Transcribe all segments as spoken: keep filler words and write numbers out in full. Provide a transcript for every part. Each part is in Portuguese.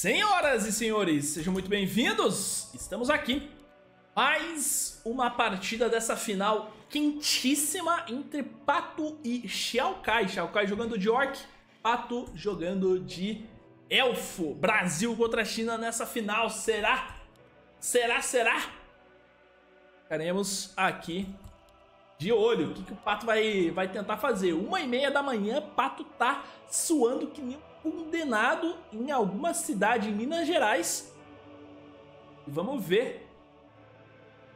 Senhoras e senhores, sejam muito bem-vindos! Estamos aqui, mais uma partida dessa final quentíssima entre Pato e Xiaokai. Xiaokai jogando de Orc, Pato jogando de Elfo. Brasil contra a China nessa final, será? Será, será? Ficaremos aqui de olho. O que, que o Pato vai, vai tentar fazer? Uma e meia da manhã, Pato tá suando que nem condenado em alguma cidade em Minas Gerais. E vamos ver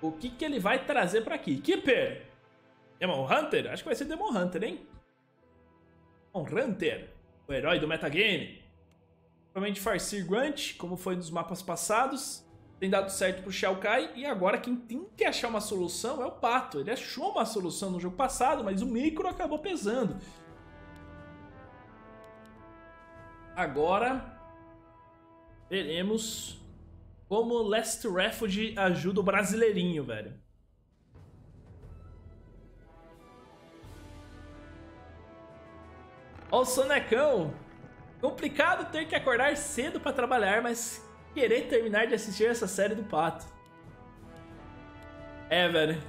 o que que ele vai trazer pra aqui. Keeper! Demon Hunter? Acho que vai ser Demon Hunter, hein? Demon Hunter, o herói do metagame. Provavelmente Farseer Grunt, como foi nos mapas passados. Tem dado certo pro Xiaokai. E agora quem tem que achar uma solução é o Pato. Ele achou uma solução no jogo passado, mas o micro acabou pesando. Agora veremos como Last Refuge ajuda o brasileirinho, velho. Ó o sonecão. Complicado ter que acordar cedo pra trabalhar, mas querer terminar de assistir essa série do Pato. É, velho.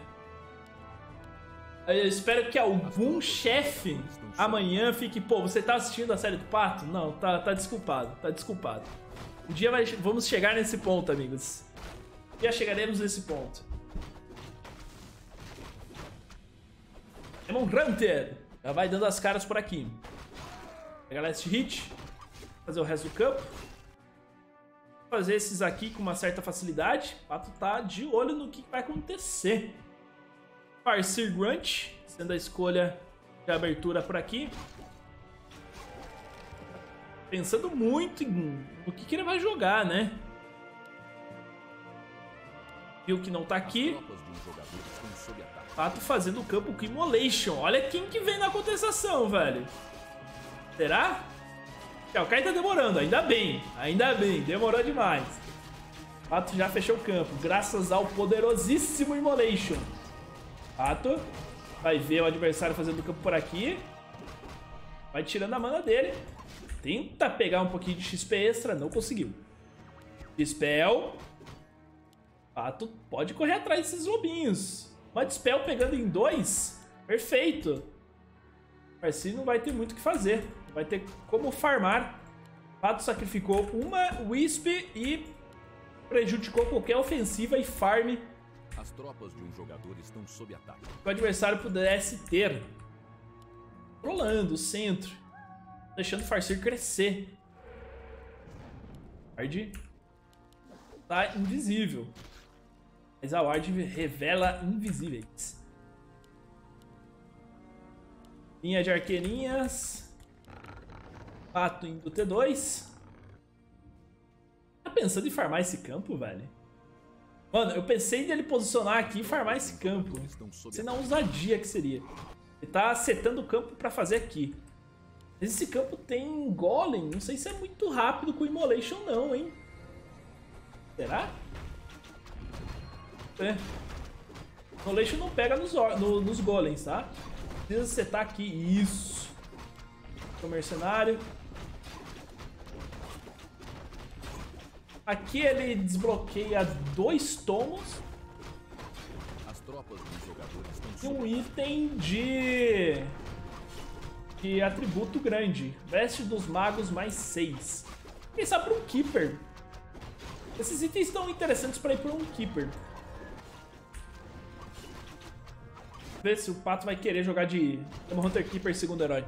Eu espero que algum chefe amanhã fique... Pô, você tá assistindo a série do Pato? Não, tá, tá desculpado, tá desculpado. Um dia vai, vamos chegar nesse ponto, amigos. Um dia chegaremos nesse ponto. Demon Hunter! Já vai dando as caras por aqui. Pegar last hit. Fazer o resto do campo. Fazer esses aqui com uma certa facilidade. O Pato tá de olho no que vai acontecer. Farseer Grunt, sendo a escolha de abertura por aqui. Pensando muito em o que, que ele vai jogar, né? Viu que não tá aqui. Pato fazendo o campo com Immolation. Olha quem que vem na contestação, velho. Será? O Kai tá demorando, ainda bem. Ainda bem, demorou demais. Pato já fechou o campo, graças ao poderosíssimo Immolation. Pato vai ver o adversário fazendo o campo por aqui. Vai tirando a mana dele. Tenta pegar um pouquinho de X P extra, não conseguiu. Dispel. Pato pode correr atrás desses lobinhos. Uma Dispel pegando em dois. Perfeito. Mas sim, não vai ter muito o que fazer. Não vai ter como farmar. Pato sacrificou uma Wisp e prejudicou qualquer ofensiva e farm. As tropas de um jogador estão sob ataque. Que o adversário pudesse ter. Rolando o centro. Deixando o Farseer crescer. Ward tá invisível. Mas a Ward revela invisíveis. Linha de arqueirinhas. Pato indo T dois. Tá pensando em farmar esse campo, velho? Mano, eu pensei nele posicionar aqui e farmar esse campo. Senão a ousadia que seria. Ele tá setando o campo pra fazer aqui. Esse campo tem Golem. Não sei se é muito rápido com Immolation não, hein? Será? É. Immolation não pega nos, no, nos Golems, tá? Precisa setar aqui. Isso. O Mercenário. Aqui ele desbloqueia dois tomos. As tropas dos jogadores estão e um item de... de atributo grande. Veste dos Magos mais seis. Pensar para um Keeper. Esses itens estão interessantes para ir para um Keeper. Vamos ver se o Pato vai querer jogar de Demon Hunter Keeper segundo herói.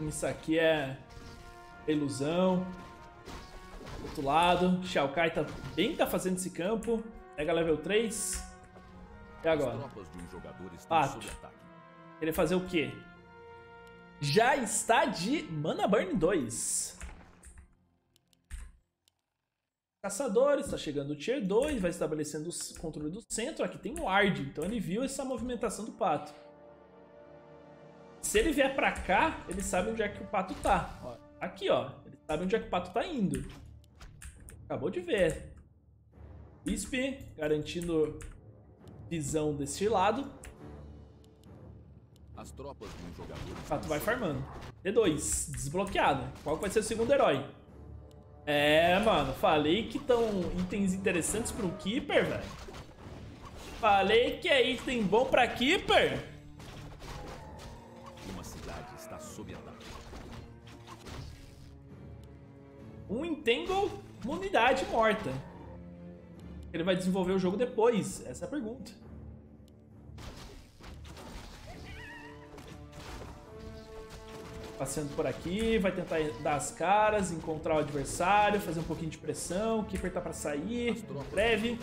Isso aqui é... ilusão. Do outro lado, Xiaokai tá bem tá fazendo esse campo. Pega level três. E agora? Pato. Querer fazer o quê? Já está de Mana Burn dois. Caçadores, tá chegando o tier dois, vai estabelecendo o controle do centro. Aqui tem o Ward, então ele viu essa movimentação do Pato. Se ele vier pra cá, ele sabe onde é que o Pato tá. Ó. Aqui, ó. Ele sabe onde é que o Pato tá indo. Acabou de ver. Wisp, garantindo visão desse lado. As tropas de um jogador. O Pato vai farmando. D dois, desbloqueado. Qual vai ser o segundo herói? É, mano, falei que estão itens interessantes para o Keeper, velho. Falei que é item bom para Keeper. Uma cidade está sob ataque. Um Entangle, uma unidade morta. Ele vai desenvolver o jogo depois? Essa é a pergunta. Passeando por aqui, vai tentar dar as caras, encontrar o adversário, fazer um pouquinho de pressão, Keeper tá pra sair, breve,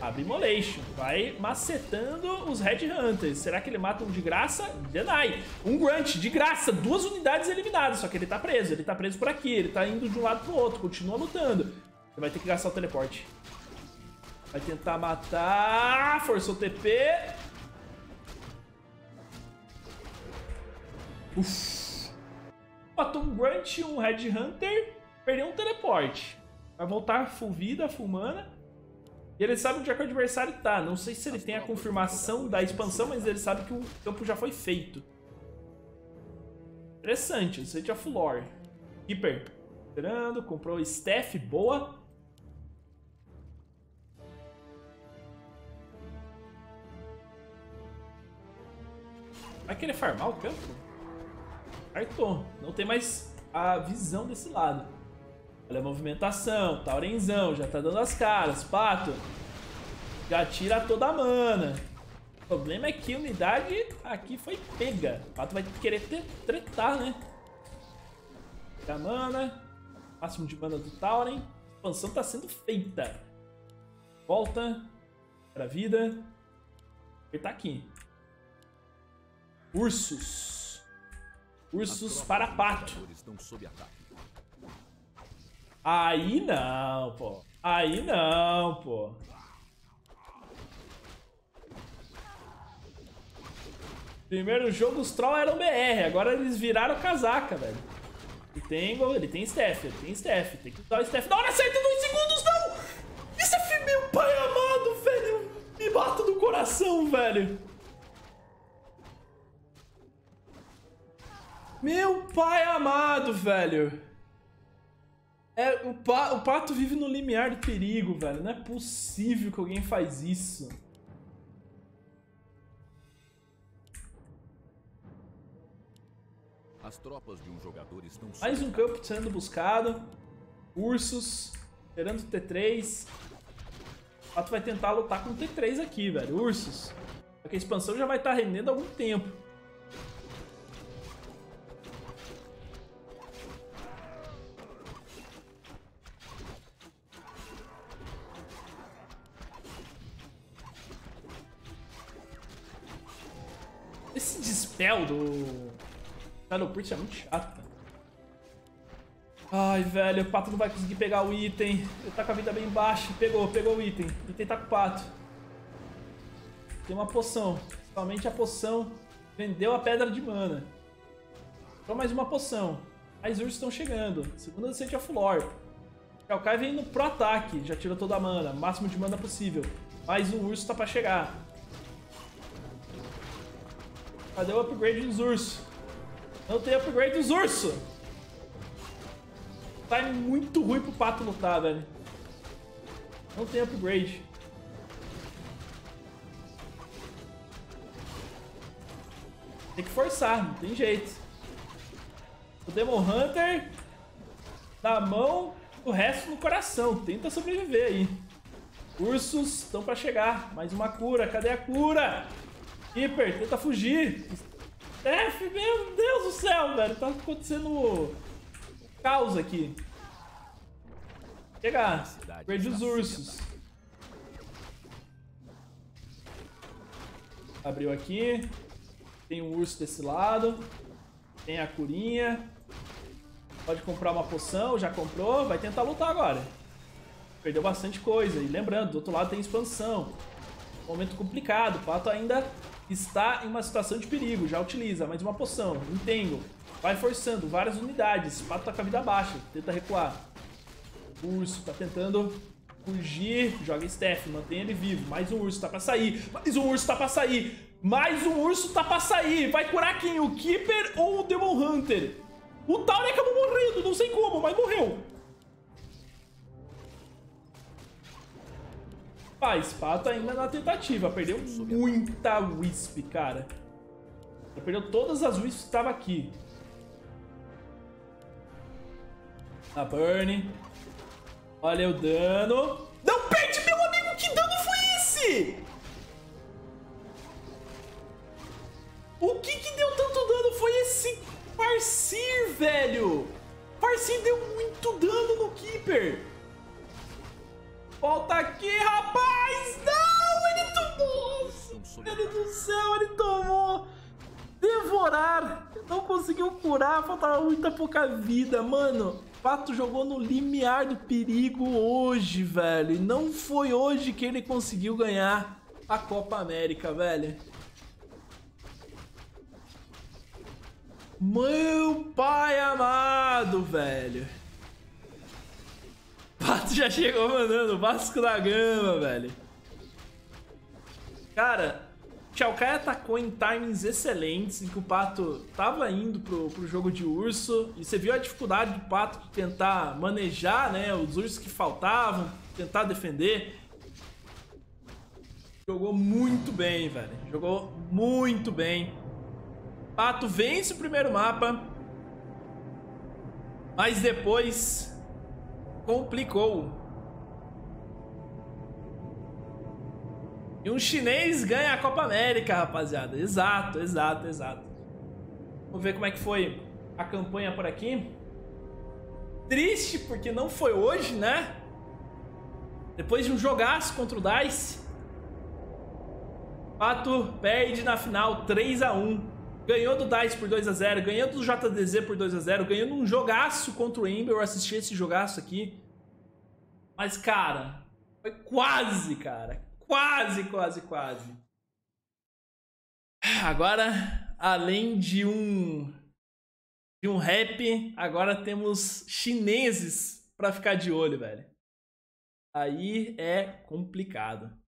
abre Immolation, vai macetando os Red Hunters. Será que ele mata um de graça? Deny! Um Grunt, de graça, duas unidades eliminadas, só que ele tá preso, ele tá preso por aqui, ele tá indo de um lado pro outro, continua lutando. Ele vai ter que gastar o teleporte. Vai tentar matar, forçou o T P. Uff. Matou um Grunt, um Red Hunter, perdeu um teleporte. Vai voltar full vida, full mana. E ele sabe onde é que o adversário tá. Não sei se ele tem a confirmação da expansão, mas ele sabe que o campo já foi feito. Interessante, o Sage of Lore. Keeper, esperando, comprou Staff, boa. Vai querer farmar o campo? Cartou. Não tem mais a visão desse lado. Olha a movimentação. Taurenzão. Já tá dando as caras. Pato. Já tira toda a mana. O problema é que a unidade aqui foi pega. O Pato vai querer tretar, né? Tira a mana. Máximo de mana do Tauren. A expansão tá sendo feita. Volta. Para vida. Apertar aqui. Ursos. Ursos para Pato. Aí não, pô. Aí não, pô. Primeiro jogo os Troll eram B R. Agora eles viraram casaca, velho. Ele tem, ele tem Staff, ele tem Staff. Tem que usar o Staff. Na hora certa, dois segundos, não! Isso é meu pai amado, velho. Me bata do coração, velho. Meu pai amado, velho. É, o, pa, o Pato vive no limiar do perigo, velho. Não é possível que alguém faz isso. As tropas de um jogador estão... Mais um campo sendo buscado. Ursos. Esperando o T três. O Pato vai tentar lutar com o T três aqui, velho. Ursos. Só que a expansão já vai estar rendendo há algum tempo. Esse Dispel do Shadow Priest é muito chato. Ai, velho, o Pato não vai conseguir pegar o item. Ele tá com a vida bem baixa. Pegou, pegou o item. O item tá com o Pato. Tem uma poção. Somente a poção. Vendeu a pedra de mana. Só mais uma poção. As ursos estão chegando. Segunda Sage of Lore. O Xiaokai vem no pro ataque. Já tirou toda a mana. Máximo de mana possível. Mais um urso tá pra chegar. Cadê o upgrade dos ursos? Não tem upgrade dos ursos! Tá muito ruim pro Pato lutar, velho. Não tem upgrade. Tem que forçar, não tem jeito. O Demon Hunter na mão, o resto no coração. Tenta sobreviver aí. Ursos estão pra chegar. Mais uma cura, cadê a cura? Keeper, tenta fugir. F, meu Deus do céu, velho. Tá acontecendo caos aqui. Chega. Perdi os ursos. Abriu aqui. Tem um urso desse lado. Tem a curinha. Pode comprar uma poção. Já comprou. Vai tentar lutar agora. Perdeu bastante coisa. E lembrando, do outro lado tem expansão. Momento complicado. O Pato ainda... está em uma situação de perigo, já utiliza mais uma poção, Entangle, vai forçando várias unidades, o Pato tá com a vida baixa, tenta recuar. O urso tá tentando fugir, joga Staff, mantém ele vivo, mais um urso tá pra sair, mais um urso tá pra sair, Mas o urso tá pra sair. Vai curar quem? O Keeper ou o Demon Hunter? O Tauren acabou morrendo, não sei como, mas morreu. Faz, Pato ainda na tentativa. Perdeu muita Wisp, cara. Ele perdeu todas as Wisps que estavam aqui. A burn. Olha o dano. Não perde, meu amigo! Que dano foi esse? O que que deu tanto dano? Foi esse Farseer, velho. Farseer deu muito dano no Keeper. Volta aqui, rapaz. Não, ele tomou. Meu Deus do céu, ele tomou. Devorar. Não conseguiu curar, faltava muita pouca vida, mano. Pato jogou no limiar do perigo hoje, velho. E não foi hoje que ele conseguiu ganhar a Copa América, velho. Meu pai amado, velho. Pato já chegou mandando Vasco da Gama, velho. Cara, Xiaokai atacou em timings excelentes, em que o Pato tava indo pro, pro jogo de urso. E você viu a dificuldade do Pato de tentar manejar, né, os ursos que faltavam, tentar defender. Jogou muito bem, velho. Jogou muito bem. Pato vence o primeiro mapa, mas depois complicou. E um chinês ganha a Copa América, rapaziada. Exato, exato, exato. Vamos ver como é que foi a campanha por aqui. Triste, porque não foi hoje, né? Depois de um jogaço contra o DICE, Pato perde na final três a um. Ganhou do DICE por dois a zero, ganhou do J D Z por dois a zero, ganhou num jogaço contra o Ember. Eu assisti esse jogaço aqui. Mas, cara, foi quase, cara. Quase, quase, quase. Agora, além de um... de um rap, agora temos chineses pra ficar de olho, velho. Aí é complicado.